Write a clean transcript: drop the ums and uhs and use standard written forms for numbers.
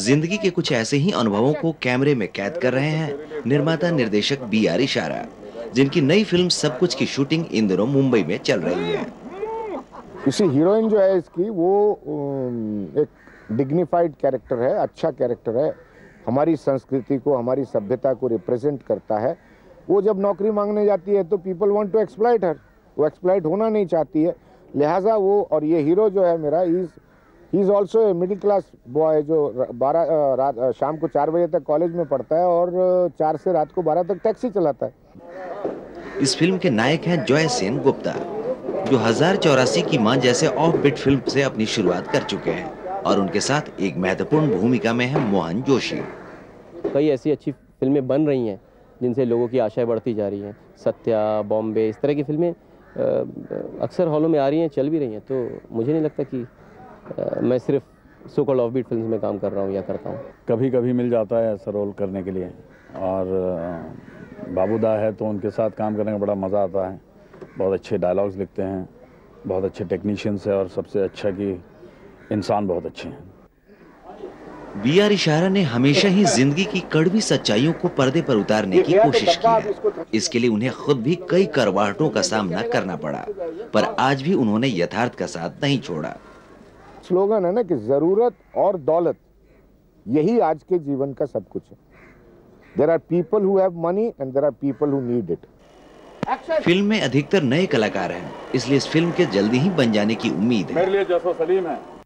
जिंदगी के कुछ ऐसे ही अनुभवों को कैमरे में कैद कर रहे हैं निर्माता निर्देशक BR इशारा, जिनकी नई फिल्म सब कुछ की शूटिंग इन दिनों मुंबई में चल रही है। इसी हीरोइन जो है इसकी, वो एक डिग्निफाइड कैरेक्टर है, अच्छा कैरेक्टर है, हमारी संस्कृति को, हमारी सभ्यता को रिप्रेजेंट करता है। वो जब नौकरी मांगने जाती है तो people want to exploit her, वो एक्सप्लॉइट होना नहीं चाहती है, लिहाजा वो, और ये हीरो जो है मेरा, he is also a middle class boy जो शाम को 4 बजे तक कॉलेज में पढ़ता है और 4 से रात को 12 तक टैक्सी चलाता है। इस फिल्म के नायक हैं जॉय सेन गुप्ता, जो 1084 की मां जैसे ऑफ बिट फिल्म से अपनी शुरुआत कर चुके हैं और उनके साथ एक महत्वपूर्ण भूमिका में है मोहन जोशी। कई ऐसी अच्छी फिल्में बन रही हैं जिनसे लोगों की आशाएं बढ़ती जा रही हैं। सत्या, बॉम्बे, इस तरह की फिल्में अक्सर हॉलों में आ रही हैं, चल भी रही हैं। तो मुझे नहीं लगता कि मैं सिर्फ सो कॉल्ड ऑफबीट फिल्म्स में काम कर रहा हूँ या करता हूँ। कभी कभी मिल जाता है ऐसा रोल करने के लिए, और बाबूदा है तो उनके साथ काम करने का बड़ा मज़ा आता है। बहुत अच्छे डायलॉग्स लिखते हैं, बहुत अच्छे टेक्नीशियंस हैं, और सबसे अच्छा कि इंसान बहुत अच्छे हैं। BR इशारा ने हमेशा ही जिंदगी की कड़वी सच्चाइयों को पर्दे पर उतारने की कोशिश की है। इसके लिए उन्हें खुद भी कई करवाहटों का सामना करना पड़ा, पर आज भी उन्होंने यथार्थ का साथ नहीं छोड़ा। स्लोगन है ना कि जरूरत और दौलत, यही आज के जीवन का सब कुछ है। There are people who have money and there are people who need it. Film में अधिकतर नए कलाकार हैं, इसलिए इस फिल्म के जल्दी ही बन जाने की उम्मीद है। मेरे लिए जसो सलीम है।